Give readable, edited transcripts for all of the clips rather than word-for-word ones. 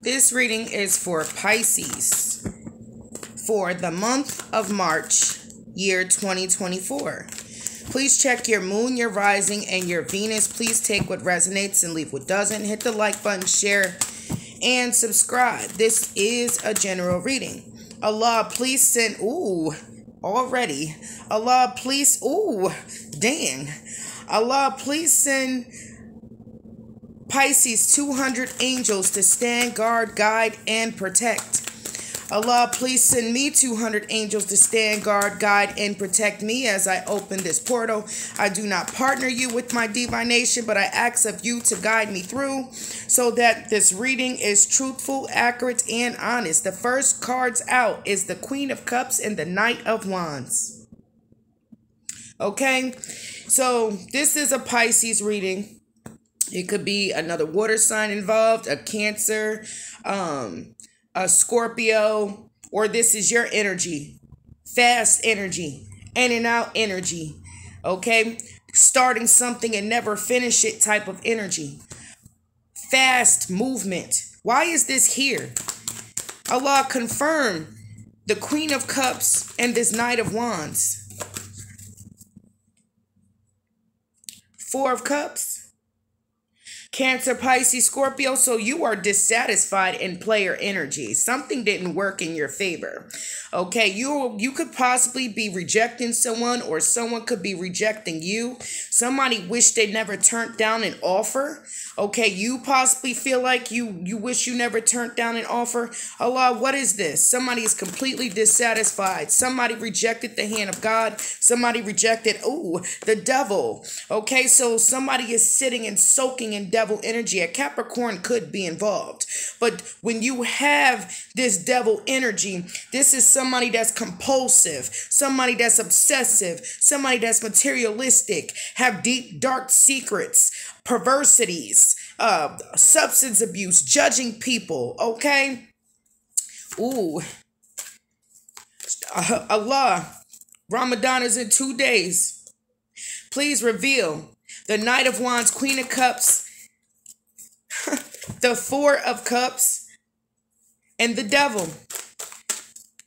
This reading is for Pisces for the month of March, year 2024. Please check your moon, your rising, and your Venus. Please take what resonates and leave what doesn't. Hit the like button, share, and subscribe. This is a general reading. Allah, please send... Ooh, already. Allah, please... Ooh, dang. Allah, please send... Pisces, 200 angels to stand guard, guide, and protect. Allah, please send me 200 angels to stand guard, guide, and protect me as I open this portal. I do not partner you with my divination, but I ask of you to guide me through so that this reading is truthful, accurate, and honest. The first cards out is the Queen of Cups and the Knight of Wands. Okay, so this is a Pisces reading. It could be another water sign involved, a Cancer, a Scorpio, or this is your energy, fast energy, in and out energy, okay? Starting something and never finish it type of energy. Fast movement. Why is this here? Allah, confirm the Queen of Cups and this Knight of Wands. Four of Cups. Cancer, Pisces, Scorpio, so you are dissatisfied in player energy. Something didn't work in your favor. Okay, you could possibly be rejecting someone, or someone could be rejecting you. Somebody wished they never turned down an offer. Okay, you possibly feel like you wish you never turned down an offer. Allah, what is this? Somebody is completely dissatisfied. Somebody rejected the hand of God. Somebody rejected, ooh, the devil. Okay, so somebody is sitting and soaking in devil energy. A Capricorn could be involved, but when you have this devil energy, this is somebody that's compulsive, somebody that's obsessive, somebody that's materialistic, have deep dark secrets, perversities, substance abuse, judging people. Okay, ooh, Allah, Ramadan is in 2 days. Please reveal the Knight of Wands, Queen of Cups, the Four of Cups, and the Devil.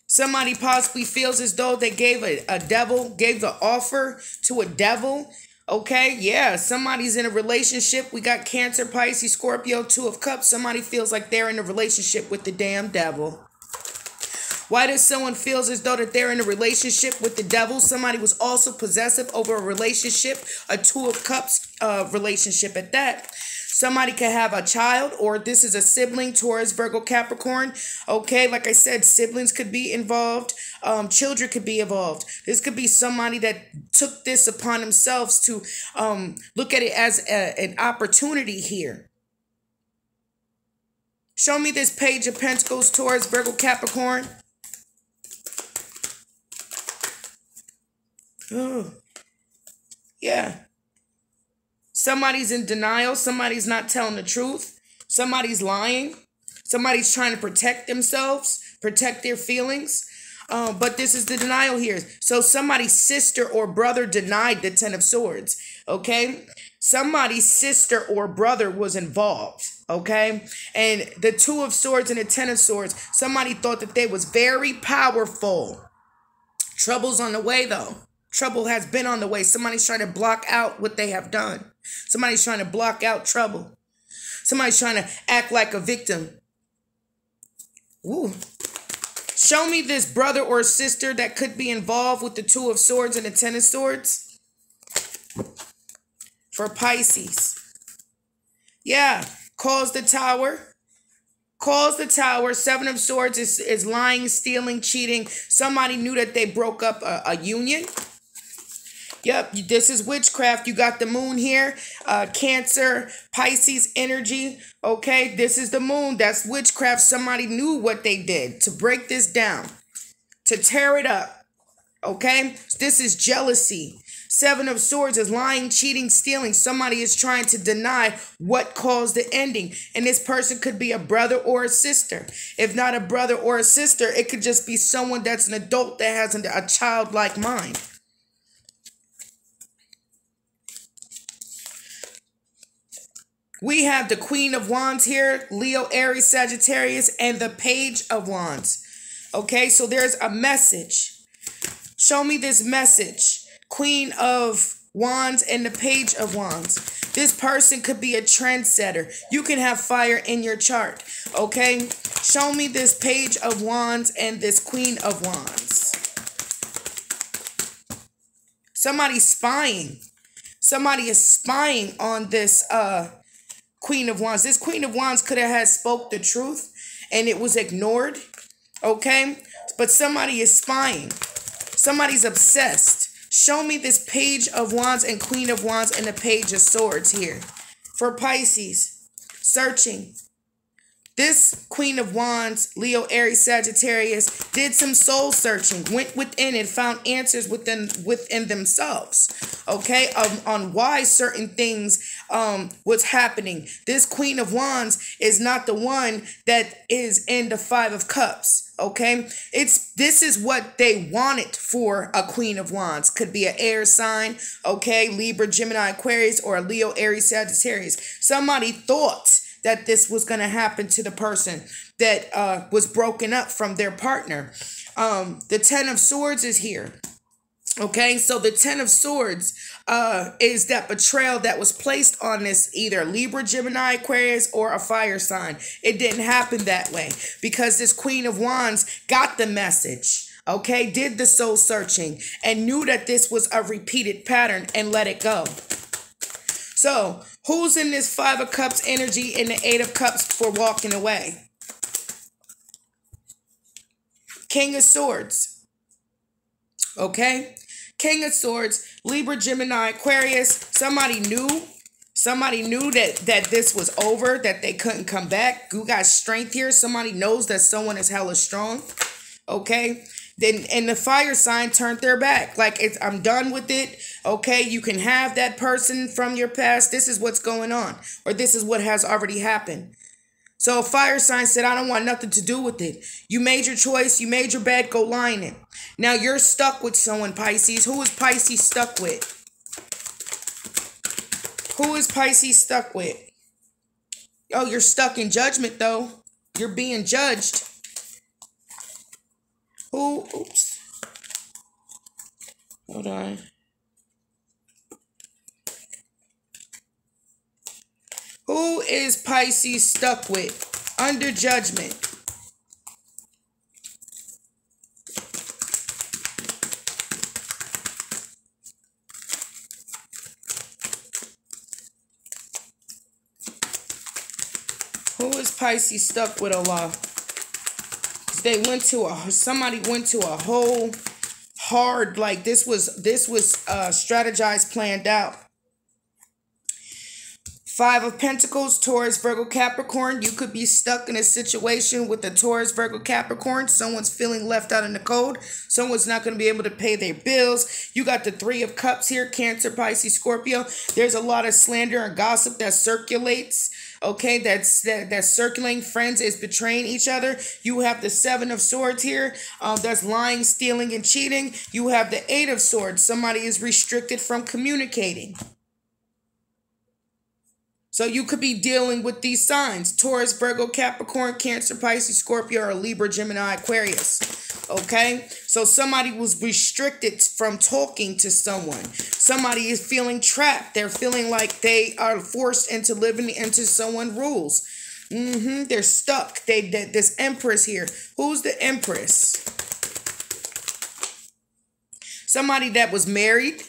Somebody possibly feels as though they gave a devil, gave the offer to a devil. Okay, yeah, somebody's in a relationship. We got Cancer, Pisces, Scorpio, Two of Cups. Somebody feels like they're in a relationship with the damn devil. Why does someone feel as though that they're in a relationship with the devil? Somebody was also possessive over a relationship, a Two of Cups relationship at that. Somebody could have a child, or this is a sibling, Taurus, Virgo, Capricorn. Okay, like I said, siblings could be involved. Children could be involved. This could be somebody that took this upon themselves to look at it as an opportunity here. Show me this Page of Pentacles, Taurus, Virgo, Capricorn. Oh, yeah. Somebody's in denial. Somebody's not telling the truth. Somebody's lying. Somebody's trying to protect themselves, protect their feelings. But this is the denial here. So somebody's sister or brother denied the Ten of Swords. Okay. Somebody's sister or brother was involved. Okay. And the Two of Swords and the Ten of Swords, somebody thought that they was very powerful. Trouble's on the way, though. Trouble has been on the way. Somebody's trying to block out what they have done. Somebody's trying to block out trouble. Somebody's trying to act like a victim. Ooh. Show me this brother or sister that could be involved with the Two of Swords and the Ten of Swords for Pisces. Yeah. Calls the Tower. Calls the Tower. Seven of Swords is lying, stealing, cheating. Somebody knew that they broke up a union. Yep, this is witchcraft. You got the moon here. Cancer, Pisces energy. Okay, this is the moon. That's witchcraft. Somebody knew what they did to break this down, to tear it up. Okay, this is jealousy. Seven of Swords is lying, cheating, stealing. Somebody is trying to deny what caused the ending. And this person could be a brother or a sister. If not a brother or a sister, it could just be someone that's an adult that has a childlike mind. We have the Queen of Wands here, Leo, Aries, Sagittarius, and the Page of Wands. Okay, so there's a message. Show me this message. Queen of Wands and the Page of Wands. This person could be a trendsetter. You can have fire in your chart. Okay, show me this Page of Wands and this Queen of Wands. Somebody's spying. Somebody is spying on this Queen of Wands. This Queen of Wands could have spoke the truth and it was ignored. Okay, but somebody is spying. Somebody's obsessed. Show me this Page of Wands and Queen of Wands and the Page of Swords here. For Pisces, searching. This Queen of Wands, Leo, Aries, Sagittarius, did some soul searching, went within and found answers within themselves, okay, on why certain things was happening. This Queen of Wands is not the one that is in the Five of Cups, okay? This is what they wanted for a Queen of Wands. Could be an air sign, okay, Libra, Gemini, Aquarius, or a Leo, Aries, Sagittarius. Somebody thought that this was going to happen to the person that was broken up from their partner. The Ten of Swords is here. Okay, so the Ten of Swords is that betrayal that was placed on this either Libra, Gemini, Aquarius, or a fire sign. It didn't happen that way because this Queen of Wands got the message. Okay, did the soul searching and knew that this was a repeated pattern and let it go. So, who's in this Five of Cups energy and the Eight of Cups for walking away? King of Swords. Okay? King of Swords, Libra, Gemini, Aquarius. Somebody knew that this was over, that they couldn't come back. You got strength here. Somebody knows that someone is hella strong. Okay? Then, and the fire sign turned their back. Like, I'm done with it. Okay, you can have that person from your past. This is what's going on. Or this is what has already happened. So a fire sign said, I don't want nothing to do with it. You made your choice. You made your bed. Go lie in it. Now you're stuck with someone, Pisces. Who is Pisces stuck with? Who is Pisces stuck with? Oh, you're stuck in judgment, though. You're being judged. Who? Oops. Hold on. Who is Pisces stuck with? Under judgment. Who is Pisces stuck with, Allah? They went to somebody went to a whole hard, like this was strategized, planned out. Five of Pentacles, Taurus, Virgo, Capricorn. You could be stuck in a situation with a Taurus, Virgo, Capricorn. Someone's feeling left out in the cold. Someone's not going to be able to pay their bills. You got the Three of Cups here, Cancer, Pisces, Scorpio. There's a lot of slander and gossip that circulates. Okay, that's circulating. Friends is betraying each other. You have the Seven of Swords here. That's lying, stealing, and cheating. You have the Eight of Swords. Somebody is restricted from communicating. So you could be dealing with these signs. Taurus, Virgo, Capricorn, Cancer, Pisces, Scorpio, or Libra, Gemini, Aquarius. Okay, so somebody was restricted from talking to someone. Somebody is feeling trapped. They're feeling like they are forced into living into someone's rules. They're stuck. This Empress here. Who's the Empress? Somebody that was married.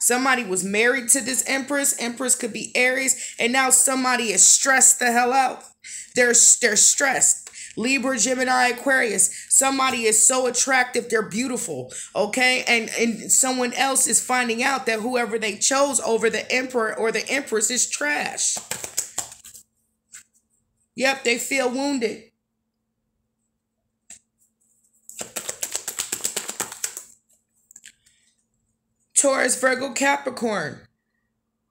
Somebody was married to this Empress. Empress could be Aries. And now somebody is stressed the hell out. They're stressed. Libra, Gemini, Aquarius. Somebody is so attractive. They're beautiful. Okay. And someone else is finding out that whoever they chose over the Emperor or the Empress is trash. Yep. They feel wounded. Taurus, Virgo, Capricorn,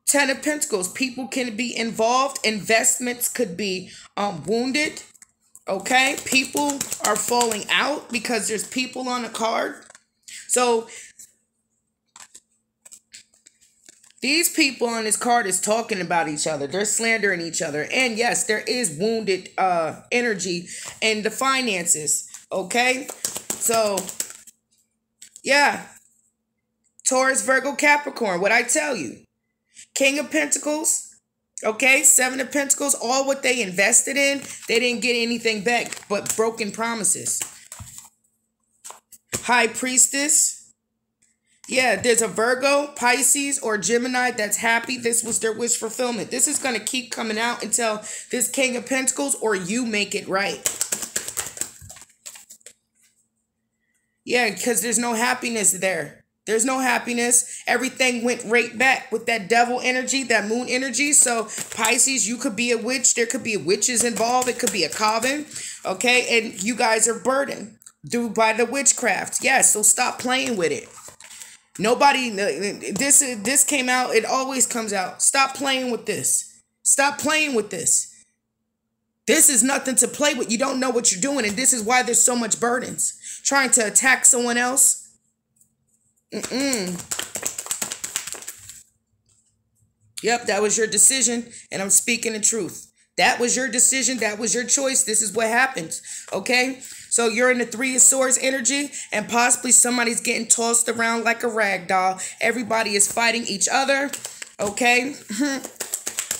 Ten of Pentacles. People can be involved. Investments could be wounded. Okay, people are falling out because there's people on the card. So These people on this card is talking about each other. They're slandering each other. And yes, there is wounded energy in the finances. Okay? So, yeah. Taurus, Virgo, Capricorn. What I tell you. King of Pentacles. Okay? Seven of Pentacles. All what they invested in, they didn't get anything back but broken promises. High Priestess. Yeah, there's a Virgo, Pisces, or Gemini that's happy. This was their wish fulfillment. This is going to keep coming out until this King of Pentacles or you make it right. Yeah, because there's no happiness there. There's no happiness. Everything went right back with that devil energy, that moon energy. So Pisces, you could be a witch. There could be witches involved. It could be a coven. Okay, and you guys are burdened due by the witchcraft. Yes, yeah, so stop playing with it. Nobody, this came out, it always comes out. Stop playing with this. Stop playing with this. This is nothing to play with. You don't know what you're doing, and this is why there's so much burdens. Trying to attack someone else. Yep, that was your decision, and I'm speaking the truth. That was your decision. That was your choice. This is what happens. Okay? So you're in the Three of Swords energy, and possibly somebody's getting tossed around like a rag doll. Everybody is fighting each other. Okay?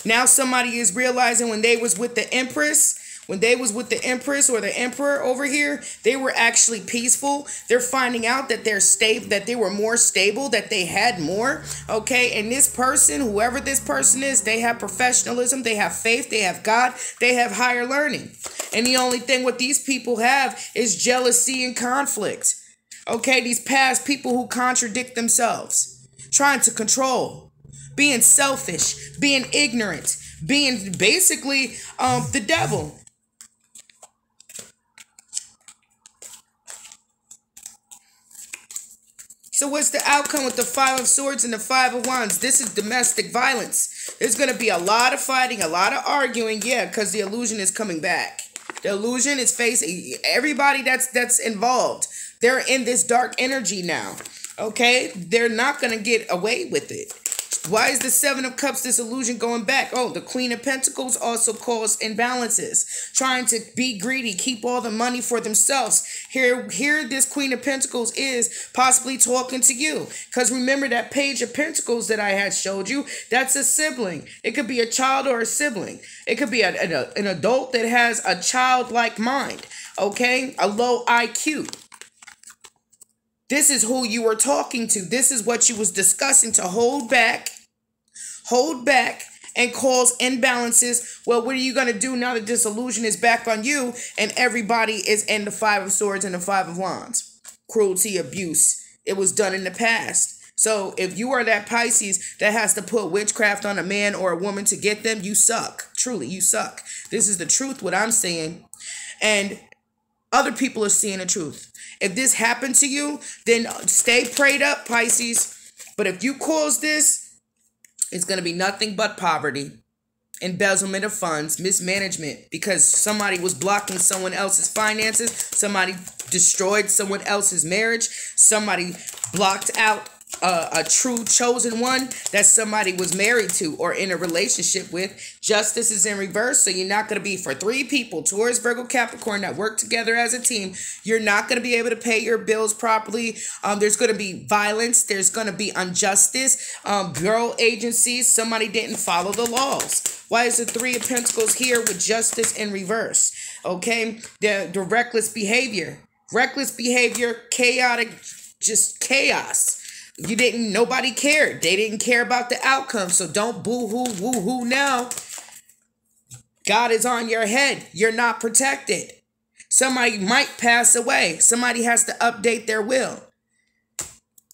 Now somebody is realizing when they was with the Empress, or the Emperor over here, they were actually peaceful. They're finding out that they're stable, that they were more stable, that they had more. Okay, and this person, whoever this person is, they have professionalism, they have faith, they have God, they have higher learning. And the only thing what these people have is jealousy and conflict. Okay, these past people who contradict themselves, trying to control, being selfish, being ignorant, being basically the devil. So what's the outcome with the Five of Swords and the Five of Wands? This is domestic violence. There's going to be a lot of fighting, a lot of arguing. Yeah, because the illusion is coming back. The illusion is facing everybody that's involved. They're in this dark energy now. Okay? They're not going to get away with it. Why is the Seven of Cups, this illusion going back? Oh, the Queen of Pentacles also caused imbalances. Trying to be greedy, keep all the money for themselves. Here this Queen of Pentacles is possibly talking to you. Because remember that Page of Pentacles that I had showed you, that's a sibling. It could be a child or a sibling. It could be an adult that has a childlike mind, okay? A low IQ. This is who you were talking to. This is what you was discussing to hold back and cause imbalances. Well, what are you going to do now that this illusion is back on you and everybody is in the Five of Swords and the Five of Wands? Cruelty, abuse. It was done in the past. So if you are that Pisces that has to put witchcraft on a man or a woman to get them, you suck. Truly, you suck. This is the truth, what I'm saying. And other people are seeing the truth. If this happened to you, then stay prayed up, Pisces. But if you cause this, it's going to be nothing but poverty, embezzlement of funds, mismanagement, because somebody was blocking someone else's finances. Somebody destroyed someone else's marriage. Somebody blocked out a true chosen one that somebody was married to or in a relationship with. Justice is in reverse, so you're not going to be, for three people, Taurus, Virgo, Capricorn, that work together as a team, you're not going to be able to pay your bills properly. There's going to be violence. There's going to be injustice. Bureau agencies, somebody didn't follow the laws. Why is the Three of Pentacles here with justice in reverse? Okay, the reckless behavior, chaotic, just chaos. You didn't, nobody cared. They didn't care about the outcome. So don't boo-hoo, woo-hoo now. God is on your head. You're not protected. Somebody might pass away. Somebody has to update their will.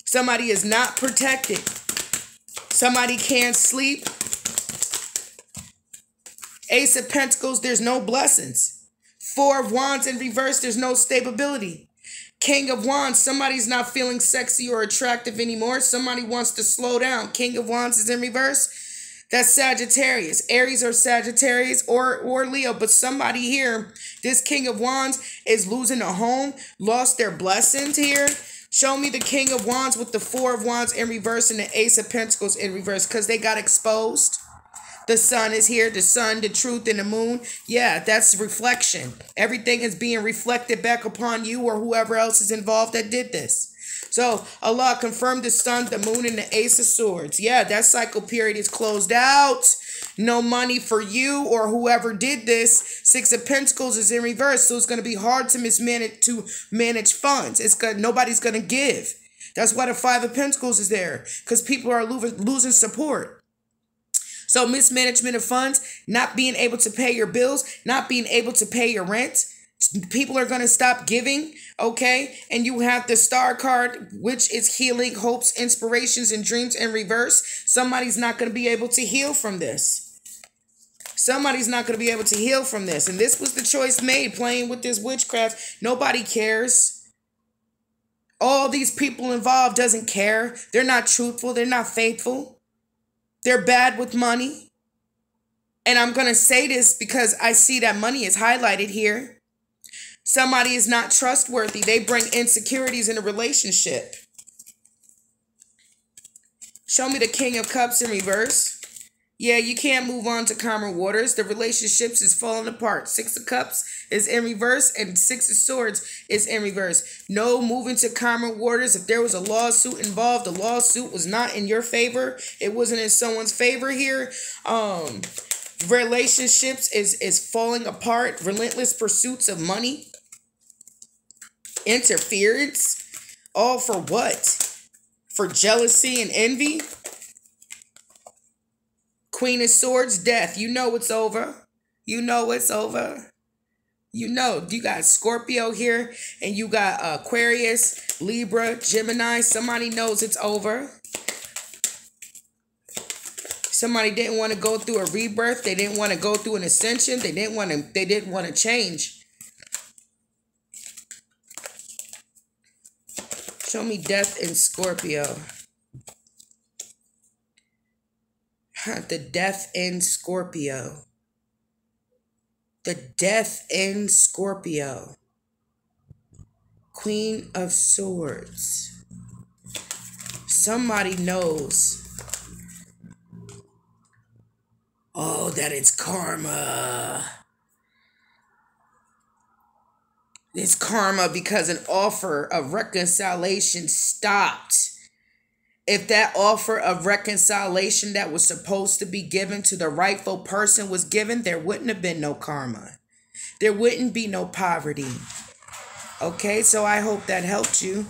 Somebody is not protected. Somebody can't sleep. Ace of Pentacles, there's no blessings. Four of Wands in reverse, there's no stability. King of Wands, somebody's not feeling sexy or attractive anymore. Somebody wants to slow down. King of Wands is in reverse. That's Sagittarius. Aries or Sagittarius or Leo. But somebody here, this King of Wands is losing a home, lost their blessings here. Show me the King of Wands with the Four of Wands in reverse and the Ace of Pentacles in reverse, because they got exposed. The sun is here, the sun, the truth, and the moon. Yeah, that's reflection. Everything is being reflected back upon you or whoever else is involved that did this. So Allah confirmed the sun, the moon, and the Ace of Swords. Yeah, that cycle period is closed out. No money for you or whoever did this. Six of Pentacles is in reverse, so it's going to be hard to manage funds. It's good. Nobody's going to give. That's why the Five of Pentacles is there, because people are losing support. So mismanagement of funds, not being able to pay your bills, not being able to pay your rent. People are going to stop giving, okay? And you have the Star card, which is healing, hopes, inspirations, and dreams in reverse. Somebody's not going to be able to heal from this. Somebody's not going to be able to heal from this. And this was the choice made, playing with this witchcraft. Nobody cares. All these people involved doesn't care. They're not truthful. They're not faithful. They're bad with money. And I'm going to say this because I see that money is highlighted here. Somebody is not trustworthy. They bring insecurities in a relationship. Show me the King of Cups in reverse. Yeah, you can't move on to calmer waters. The relationships is falling apart. Six of Cups is in reverse and Six of Swords is in reverse. No moving to calmer waters. If there was a lawsuit involved, the lawsuit was not in your favor. It wasn't in someone's favor here. Relationships is falling apart. Relentless pursuits of money. Interference, all for what? For jealousy and envy. Queen of Swords, death. You know it's over. You know it's over. You know, you got Scorpio here and you got Aquarius, Libra, Gemini. Somebody knows it's over. Somebody didn't want to go through a rebirth. They didn't want to go through an ascension. They didn't want to change. Show me death in Scorpio. The death in Scorpio. The death in Scorpio. Queen of Swords. Somebody knows. Oh, that it's karma. It's karma because an offer of reconciliation stopped. If that offer of reconciliation that was supposed to be given to the rightful person was given, there wouldn't have been no karma. There wouldn't be no poverty. Okay, so I hope that helped you.